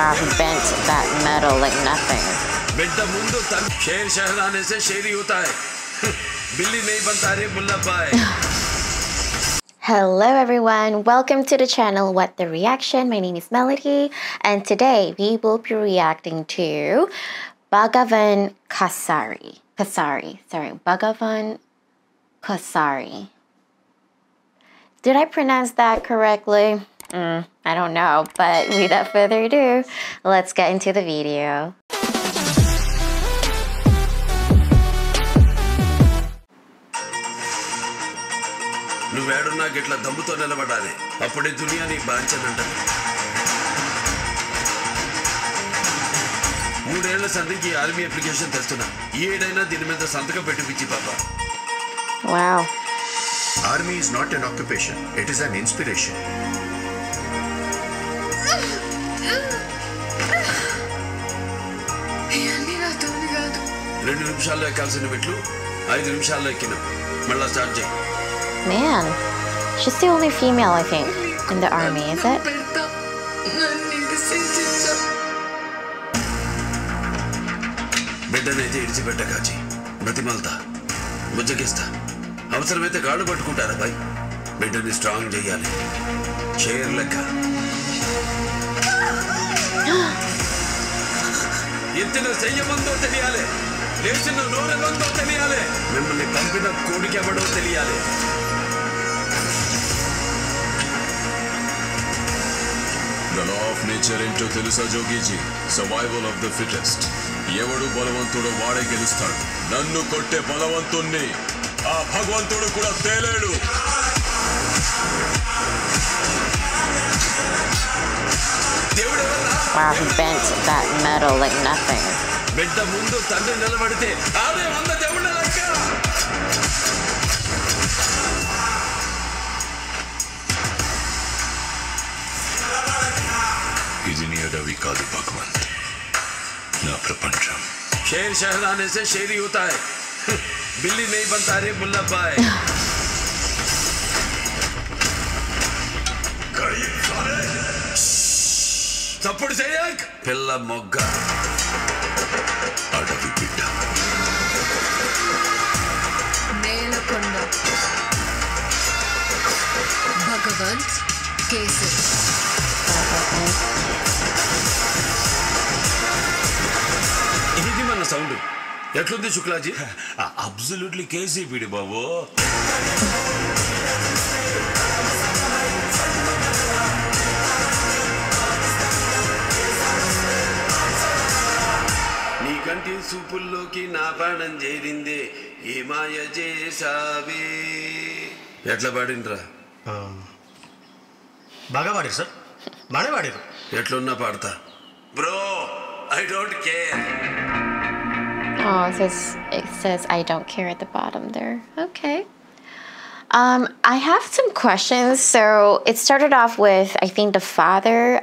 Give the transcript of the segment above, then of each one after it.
Wow, he bent that metal like nothing. Hello everyone, welcome to the channel What the Reaction. My name is Melody and today we will be reacting to Bhagavanth Kesari. Bhagavanth Kesari. Did I pronounce that correctly? I don't know, but without further ado, let's get into the video. Wow. Army is not an occupation, it is an inspiration. Man, she's the only female, I think, in the army, is it? The law of nature into Tilusa Jogiji, survival of the fittest. Yevadu Balavantudu Vade Gelustadu. Nannu Kotte Balavantunni, Aa Bhagwantudu Kuda Teledu. Wow, he bent that metal like nothing. Bhagavanth Kesari sound. Shuklaji? Absolutely Kesari Pidi Babu. Bhagavad sir. Manavadi. Yatlonna paartha. Bro, I don't care. Oh, it says I don't care at the bottom there. Okay. I have some questions. So it started off with, I think, the father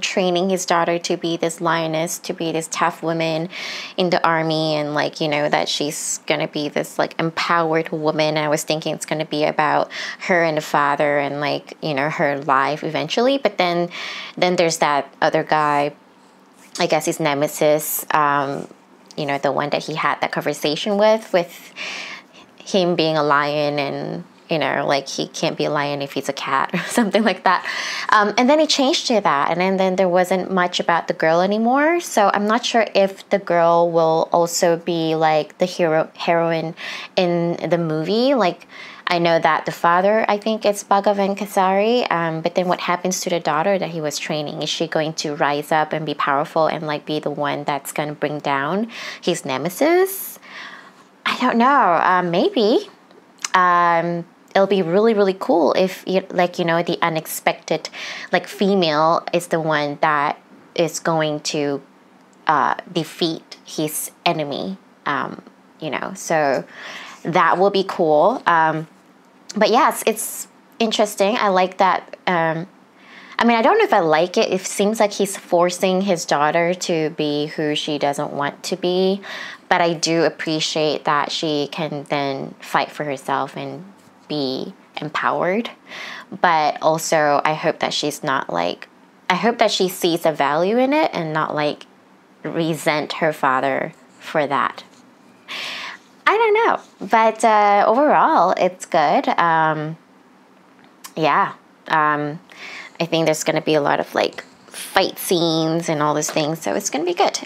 training his daughter to be this lioness, to be this tough woman in the army, and like, you know, that she's gonna be this like empowered woman. I was thinking it's gonna be about her and the father and like, you know, her life eventually. But then there's that other guy, I guess his nemesis, you know, the one that he had that conversation with him being a lion, and you know, like he can't be a lion if he's a cat or something like that. And then he changed to that. And then there wasn't much about the girl anymore. So I'm not sure if the girl will also be like the heroine in the movie. Like I know that the father, I think it's Bhagavanth Kesari. But then what happens to the daughter that he was training? Is she going to rise up and be powerful and like be the one that's going to bring down his nemesis? I don't know. Maybe. It'll be really, really cool if, like, you know, the unexpected, like, female is the one that is going to defeat his enemy, you know. So that will be cool. But, yes, it's interesting. I like that. I mean, I don't know if I like it. It seems like he's forcing his daughter to be who she doesn't want to be. But I do appreciate that she can then fight for herself and be empowered. But also, I hope that she's not like I hope that she sees a value in it and not like resent her father for that. I don't know, but overall it's good. I think there's gonna be a lot of like fight scenes and all those things, so it's gonna be good.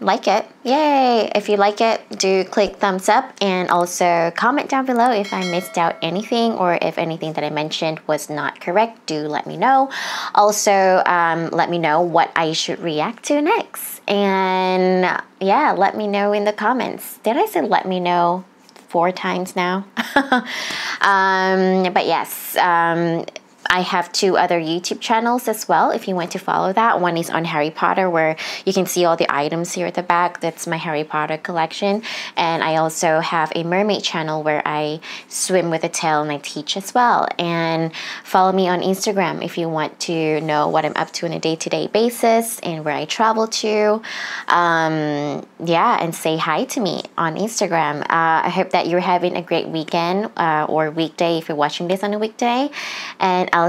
Like it, yay. If you like it, do click thumbs up, and also comment down below if I missed out anything, or if anything that I mentioned was not correct, do let me know. Also, let me know what I should react to next, and yeah, let me know in the comments. Did I say let me know 4 times now? But yes, I have 2 other YouTube channels as well if you want to follow that. One is on Harry Potter, where you can see all the items here at the back. That's my Harry Potter collection. And I also have a mermaid channel where I swim with a tail and I teach as well. And follow me on Instagram if you want to know what I'm up to on a day-to-day basis and where I travel to. And say hi to me on Instagram. I hope that you're having a great weekend or weekday if you're watching this on a weekday. And I'll